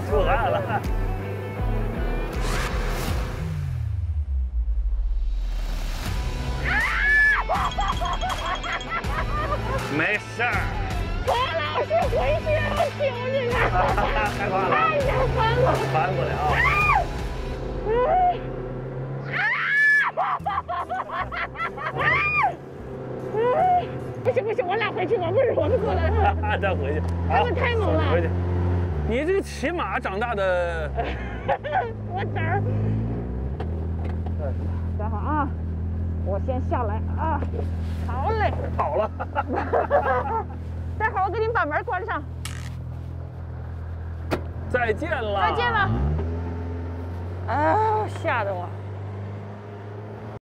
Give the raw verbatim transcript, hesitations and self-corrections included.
出汗了。没事儿。黄老师回去要求你了。太烦了！太想烦了！烦不了。 不行不行，我俩回去吧，不是我们过来了。再回去，他们太猛了。回去，你这个骑马长大的。我胆儿。等会啊，我先下来啊。好嘞。跑了。待会儿我给你把门关上。再见了。再见了。啊，吓得我。